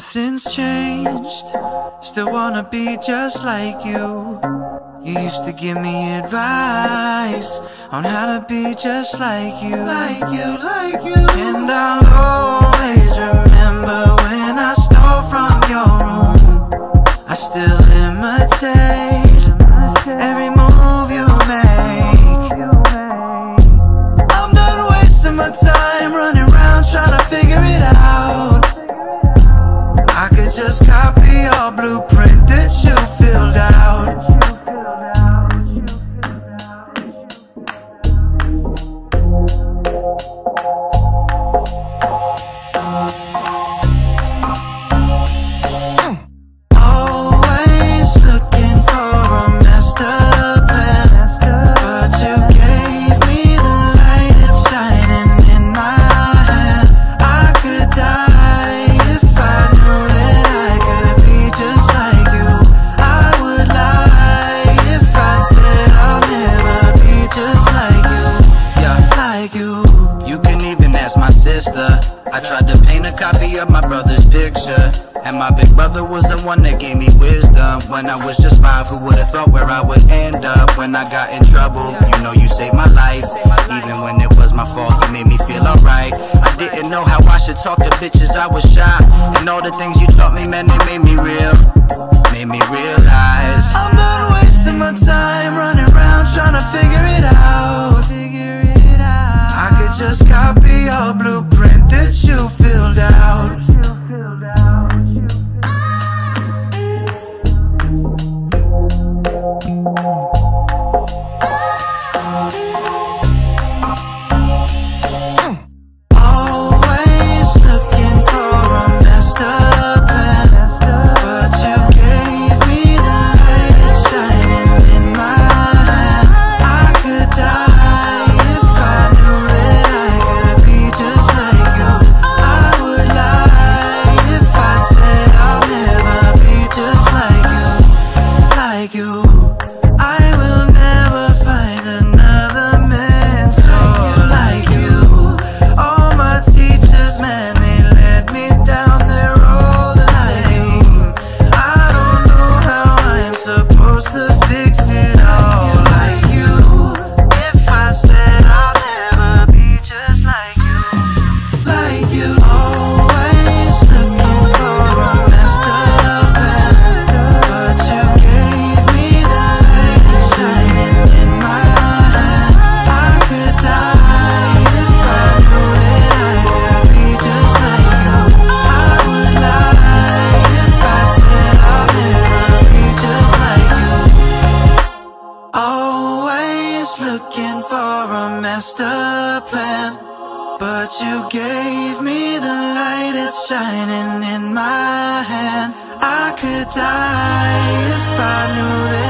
Nothing's changed, still wanna be just like you. You used to give me advice on how to be just like you, like you, like you. And I'll always remember when I stole from your room. I still imitate every move you make. I'm done wasting my time running around trying to figure it out. I could just copy your blueprint that you filled out. Always looking for a master plan, but you gave me the light that's shining in my hand. I could die if I knew that I could be just like you. I would lie if I said I'll never be just like you. Yeah, like you. You can even ask my sister. I tried to paint a copy of my brother's picture, and my big brother was the one that gave me wisdom. When I was just 5, who would've thought where I would end up? When I got in trouble, you know you saved my life. Even when it was my fault, you made me feel alright. I didn't know how I should talk to bitches, I was shy. And all the things you taught me, man, they made me real. Made me realize I'm not wasting my time running around trying to figure it out. I could just copy your blueprint that you filled out. Looking for a master plan, but you gave me the light that's shining in my hand. I could die if I knew that